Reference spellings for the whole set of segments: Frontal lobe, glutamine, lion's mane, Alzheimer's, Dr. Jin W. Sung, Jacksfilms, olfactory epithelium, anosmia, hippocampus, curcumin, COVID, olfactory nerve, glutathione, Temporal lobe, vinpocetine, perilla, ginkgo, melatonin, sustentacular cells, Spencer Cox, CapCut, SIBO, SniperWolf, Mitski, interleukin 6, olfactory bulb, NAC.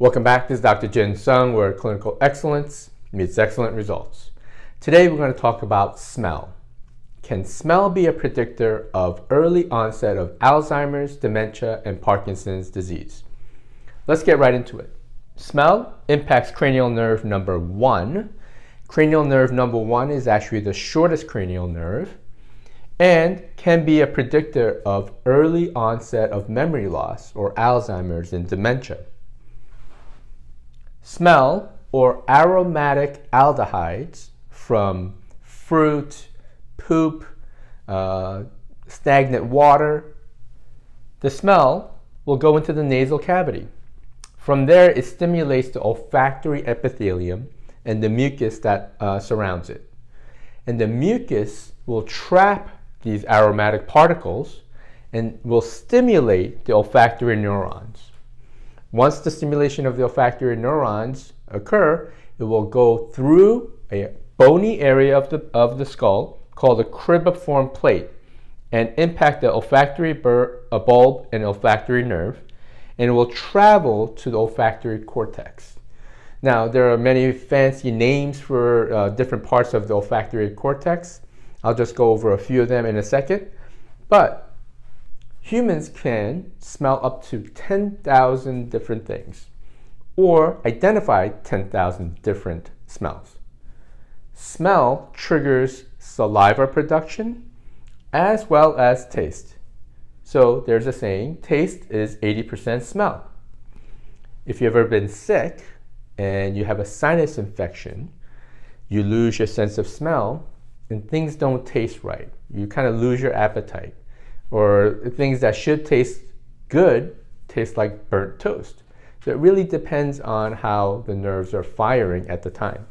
Welcome back. This is Dr. Jin Sung, where clinical excellence meets excellent results. Today we're going to talk about smell. Can smell be a predictor of early onset of Alzheimer's, dementia, and Parkinson's disease? Let's get right into it. Smell impacts cranial nerve number 1. Cranial nerve number 1 is actually the shortest cranial nerve and can be a predictor of early onset of memory loss or Alzheimer's and dementia. Smell or aromatic aldehydes from fruit, poop, stagnant water. The smell will go into the nasal cavity. From there, it stimulates the olfactory epithelium and the mucus that surrounds it. And the mucus will trap these aromatic particles and will stimulate the olfactory neurons. Once the stimulation of the olfactory neurons occur, it will go through a bony area of the skull called the cribriform plate and impact the olfactory bulb and olfactory nerve, and it will travel to the olfactory cortex. Now, there are many fancy names for different parts of the olfactory cortex. I'll just go over a few of them in a second, but humans can smell up to 10,000 different things or identify 10,000 different smells. Smell triggers saliva production as well as taste. So there's a saying, taste is 80% smell. If you've ever been sick and you have a sinus infection, you lose your sense of smell and things don't taste right. You kind of lose your appetite. Or things that should taste good taste like burnt toast. So it really depends on how the nerves are firing at the time.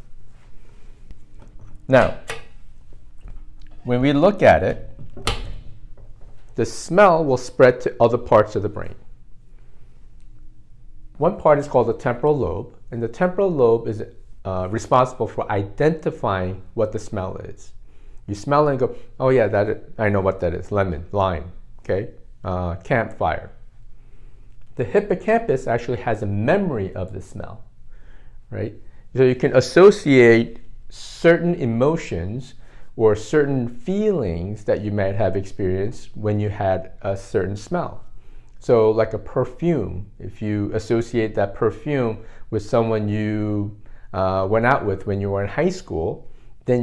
Now, when we look at it, the smell will spread to other parts of the brain. One part is called the temporal lobe, and the temporal lobe is responsible for identifying what the smell is. You smell and go, oh yeah, I know what that is, lemon, lime, okay, campfire. The hippocampus actually has a memory of the smell, right? So you can associate certain emotions or certain feelings that you might have experienced when you had a certain smell. So like a perfume, if you associate that perfume with someone you went out with when you were in high school, then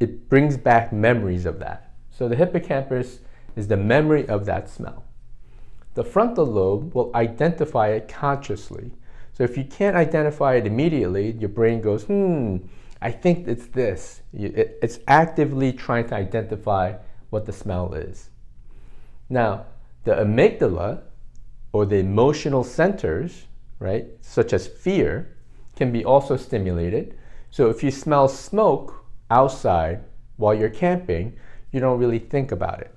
it brings back memories of that. So the hippocampus is the memory of that smell. The frontal lobe will identify it consciously. So if you can't identify it immediately, your brain goes, I think it's this. It's actively trying to identify what the smell is. Now, the amygdala, or the emotional centers, right, such as fear, can be also stimulated. So if you smell smoke outside while you're camping, you don't really think about it.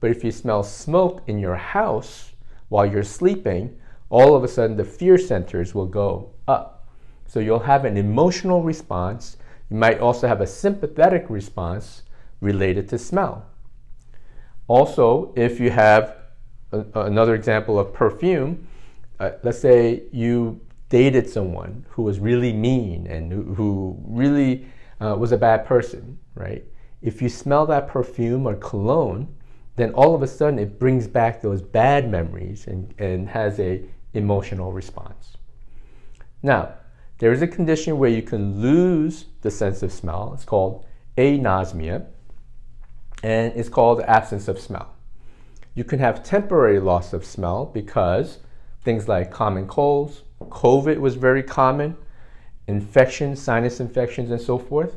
But if you smell smoke in your house while you're sleeping, all of a sudden the fear centers will go up. So you'll have an emotional response. You might also have a sympathetic response related to smell. Also, if you have another example of perfume, let's say you dated someone who was really mean and who really was a bad person, right? If you smell that perfume or cologne, then all of a sudden it brings back those bad memories and has an emotional response. Now, there is a condition where you can lose the sense of smell. It's called anosmia, and it's called the absence of smell. You can have temporary loss of smell because things like common colds, COVID was very common, infections, sinus infections, and so forth.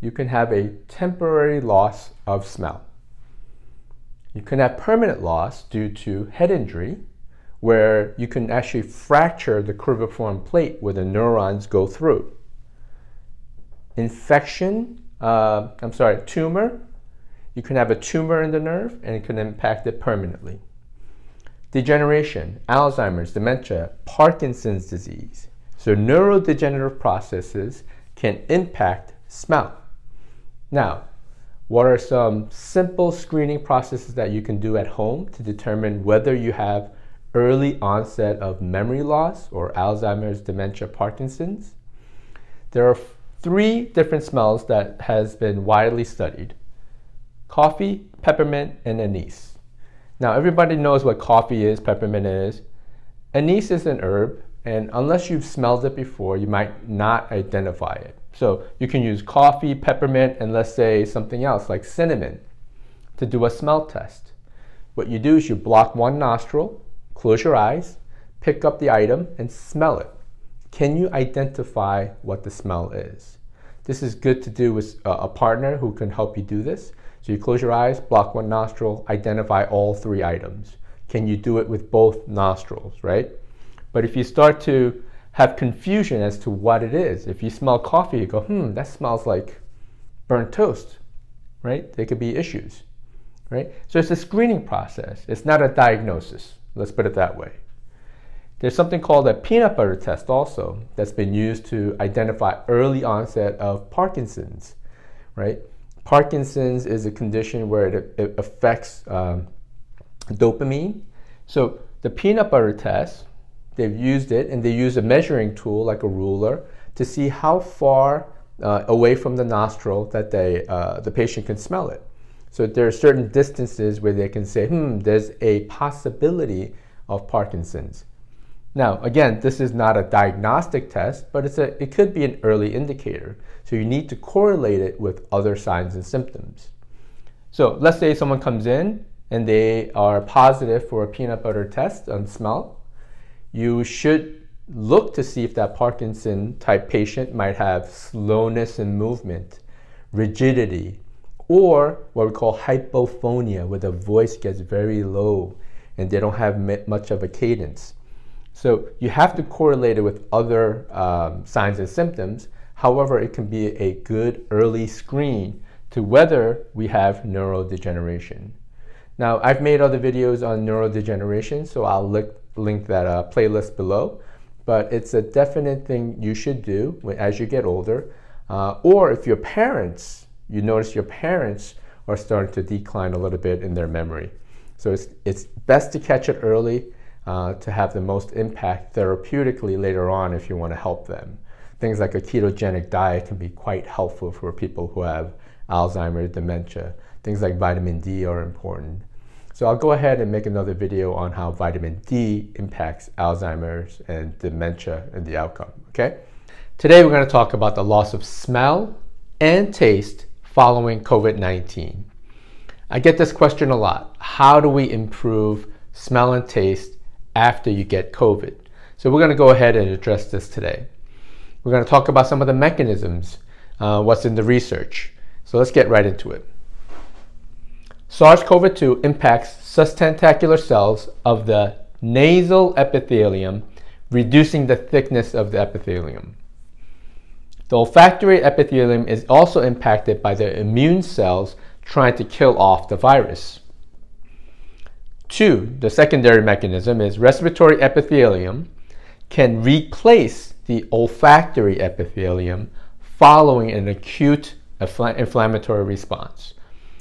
You can have a temporary loss of smell. You can have permanent loss due to head injury, where you can actually fracture the cribriform plate where the neurons go through. Tumor. You can have a tumor in the nerve and it can impact it permanently. Degeneration, Alzheimer's, dementia, Parkinson's disease. So neurodegenerative processes can impact smell. Now, what are some simple screening processes that you can do at home to determine whether you have early onset of memory loss or Alzheimer's, dementia, Parkinson's. There are three different smells that has been widely studied: coffee, peppermint, and anise. Now everybody knows what coffee is, peppermint is. Anise is an herb, and unless you've smelled it before, you might not identify it. So you can use coffee, peppermint, and let's say something else like cinnamon to do a smell test. What you do is you block one nostril, close your eyes, pick up the item, and smell it. Can you identify what the smell is? This is good to do with a partner who can help you do this. So you close your eyes, block one nostril, identify all three items. Can you do it with both nostrils, right? But if you start to have confusion as to what it is, if you smell coffee, you go, that smells like burnt toast, right? There could be issues, right? So it's a screening process. It's not a diagnosis. Let's put it that way. There's something called a peanut butter test also that's been used to identify early onset of Parkinson's, right? Parkinson's is a condition where it affects dopamine. So the peanut butter test, they've used it, and they use a measuring tool like a ruler to see how far away from the nostril that the patient can smell it. So there are certain distances where they can say, there's a possibility of Parkinson's. Now, again, this is not a diagnostic test, but it could be an early indicator. So you need to correlate it with other signs and symptoms. So let's say someone comes in and they are positive for a peanut butter test on smell. You should look to see if that Parkinson type patient might have slowness in movement, rigidity, or what we call hypophonia, where the voice gets very low and they don't have much of a cadence. So you have to correlate it with other signs and symptoms. However, it can be a good early screen to whether we have neurodegeneration. Now, I've made other videos on neurodegeneration, so I'll link that playlist below, but it's a definite thing you should do as you get older, or if your parents, you notice your parents are starting to decline a little bit in their memory. So it's best to catch it early to have the most impact therapeutically later on if you want to help them. Things like a ketogenic diet can be quite helpful for people who have Alzheimer's, dementia. Things like vitamin D are important. So I'll go ahead and make another video on how vitamin D impacts Alzheimer's and dementia and the outcome, okay? Today we're going to talk about the loss of smell and taste following COVID-19. I get this question a lot. How do we improve smell and taste after you get COVID? So we're going to go ahead and address this today. We're going to talk about some of the mechanisms, what's in the research. So let's get right into it. SARS-CoV-2 impacts sustentacular cells of the nasal epithelium, reducing the thickness of the epithelium. The olfactory epithelium is also impacted by the immune cells trying to kill off the virus. 2, the secondary mechanism is respiratory epithelium can replace the olfactory epithelium following an acute inflammatory response.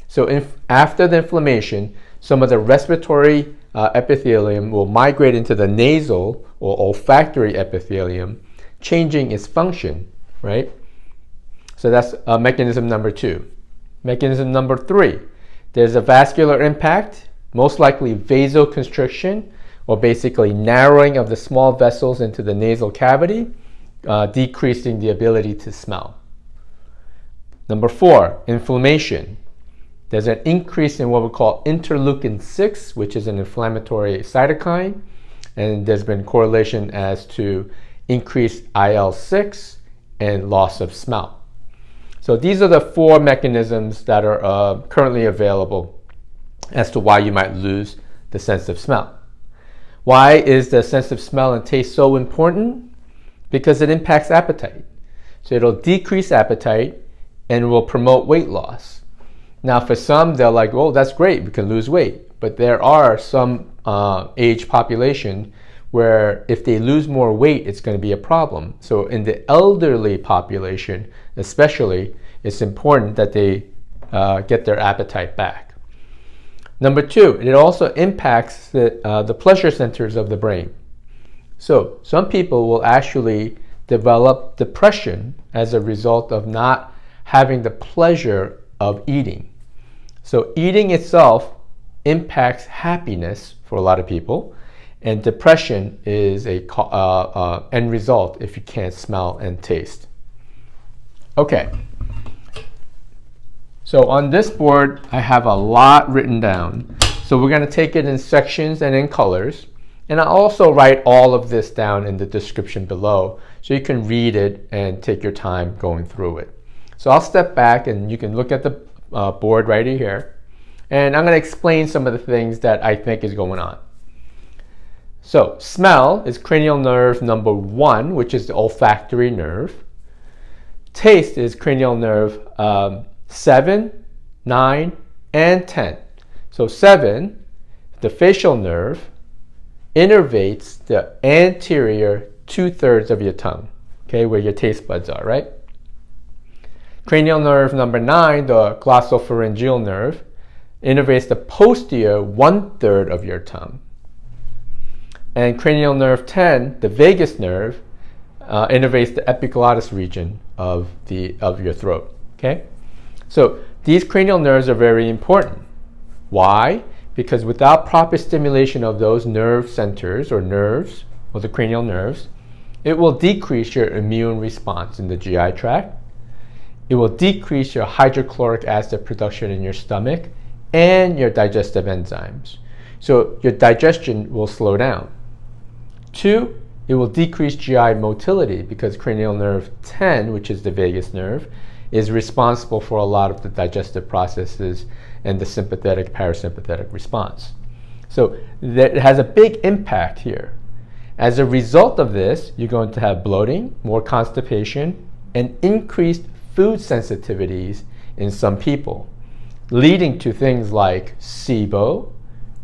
So after the inflammation, some of the respiratory epithelium will migrate into the nasal or olfactory epithelium, changing its function, right? So that's mechanism number 2. Mechanism number 3, there's a vascular impact, most likely vasoconstriction, or basically narrowing of the small vessels into the nasal cavity, decreasing the ability to smell. Number 4, inflammation. There's an increase in what we call interleukin 6, which is an inflammatory cytokine, and there's been correlation as to increased IL-6 and loss of smell. So these are the 4 mechanisms that are currently available as to why you might lose the sense of smell. Why is the sense of smell and taste so important? Because it impacts appetite. So it'll decrease appetite and will promote weight loss. Now for some, they're like, oh, that's great, we can lose weight. But there are some age population where if they lose more weight, it's going to be a problem. So in the elderly population especially, it's important that they get their appetite back. Number two, it also impacts the pleasure centers of the brain. So some people will actually develop depression as a result of not having the pleasure of eating. So eating itself impacts happiness for a lot of people, and depression is a end result if you can't smell and taste. Okay. So on this board, I have a lot written down. So we're going to take it in sections and in colors. And I'll also write all of this down in the description below so you can read it and take your time going through it. So I'll step back and you can look at the board right here. And I'm going to explain some of the things that I think is going on. So smell is cranial nerve number 1, which is the olfactory nerve. Taste is cranial nerve 7, 9, and 10. So 7, the facial nerve, innervates the anterior 2/3 of your tongue, okay, where your taste buds are, right? Cranial nerve number 9, the glossopharyngeal nerve, innervates the posterior 1/3 of your tongue. And cranial nerve 10, the vagus nerve, innervates the epiglottis region of your throat, okay? So these cranial nerves are very important. Why? Because without proper stimulation of those nerve centers or nerves, or the cranial nerves, it will decrease your immune response in the GI tract. It will decrease your hydrochloric acid production in your stomach and your digestive enzymes. So your digestion will slow down. 2, it will decrease GI motility because cranial nerve 10, which is the vagus nerve, is responsible for a lot of the digestive processes and the sympathetic parasympathetic response. So that has a big impact here. As a result of this, you're going to have bloating, more constipation, and increased food sensitivities in some people, leading to things like SIBO,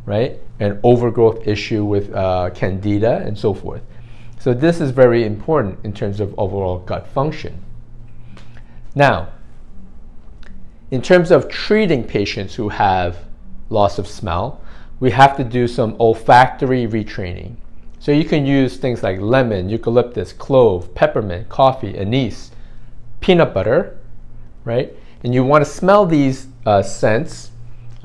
right, an overgrowth issue with candida and so forth. So this is very important in terms of overall gut function. Now, in terms of treating patients who have loss of smell, we have to do some olfactory retraining. So you can use things like lemon, eucalyptus, clove, peppermint, coffee, anise, peanut butter, right? And you want to smell these scents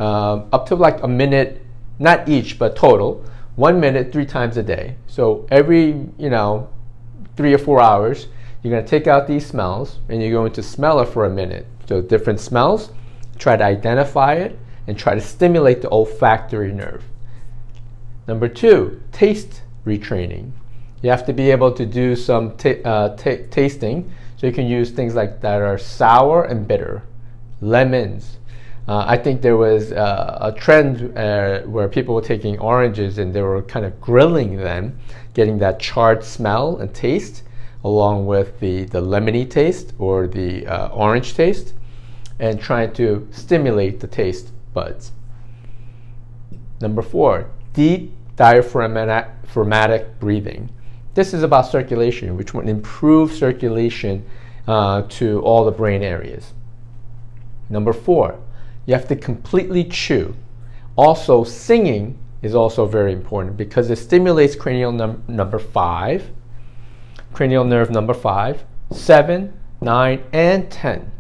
up to like a minute, not each, but total, 1 minute, 3 times a day. So every, 3 or 4 hours, you're going to take out these smells and you're going to smell it for a minute. So different smells, try to identify it and try to stimulate the olfactory nerve. Number 2, taste retraining. You have to be able to do some tasting. So you can use things like that are sour and bitter, lemons. I think there was a trend where people were taking oranges and they were kind of grilling them, getting that charred smell and taste, along with the lemony taste or the orange taste, and trying to stimulate the taste buds. Number 4, deep diaphragmatic breathing. This is about circulation, which would improve circulation to all the brain areas. Number 4, you have to completely chew. Also, singing is also very important because it stimulates cranial number 5, cranial nerve number 5, 7, 9, and 10.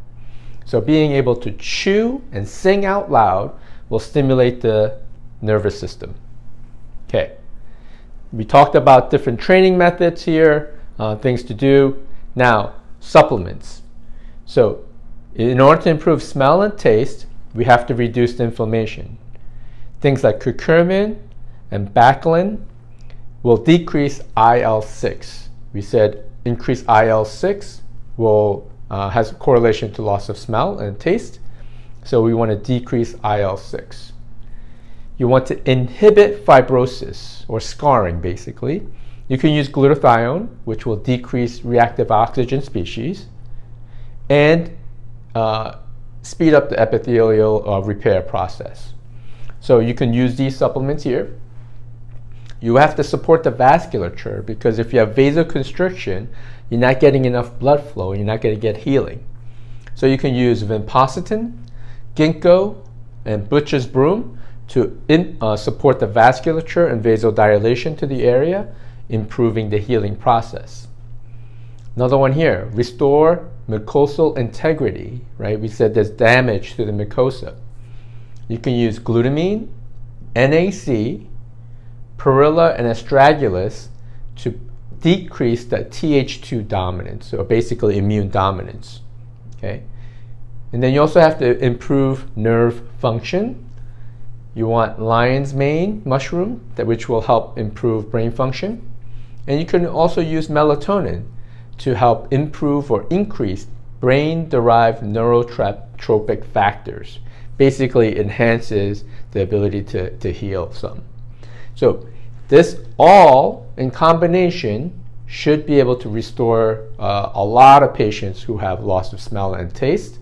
So being able to chew and sing out loud will stimulate the nervous system. Okay, we talked about different training methods here, things to do. Now, supplements. So in order to improve smell and taste, we have to reduce the inflammation. Things like curcumin and baclin will decrease IL-6. We said increased IL-6 has a correlation to loss of smell and taste. So we want to decrease IL-6. You want to inhibit fibrosis or scarring, basically. You can use glutathione, which will decrease reactive oxygen species and speed up the epithelial repair process. So you can use these supplements here. You have to support the vasculature because if you have vasoconstriction, you're not getting enough blood flow and you're not going to get healing. So you can use vinpocetine, ginkgo, and butcher's broom to support the vasculature and vasodilation to the area, improving the healing process. Another one here, restore mucosal integrity, right? We said there's damage to the mucosa. You can use glutamine, NAC, perilla, and astragalus to decrease the Th2 dominance, or basically immune dominance, okay? And then you also have to improve nerve function. You want lion's mane mushroom, which will help improve brain function. And you can also use melatonin to help improve or increase brain-derived neurotropic factors. Basically enhances the ability to heal some. So this all in combination should be able to restore a lot of patients who have loss of smell and taste.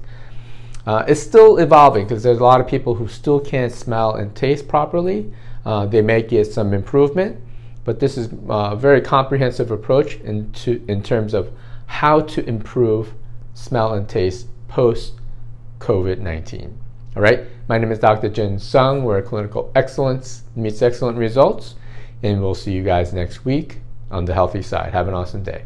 It's still evolving because there's a lot of people who still can't smell and taste properly. They may get some improvement, but this is a very comprehensive approach in terms of how to improve smell and taste post-COVID-19. All right, my name is Dr. Jin Sung. We're Clinical Excellence Meets Excellent Results, and we'll see you guys next week on The Healthy Side. Have an awesome day.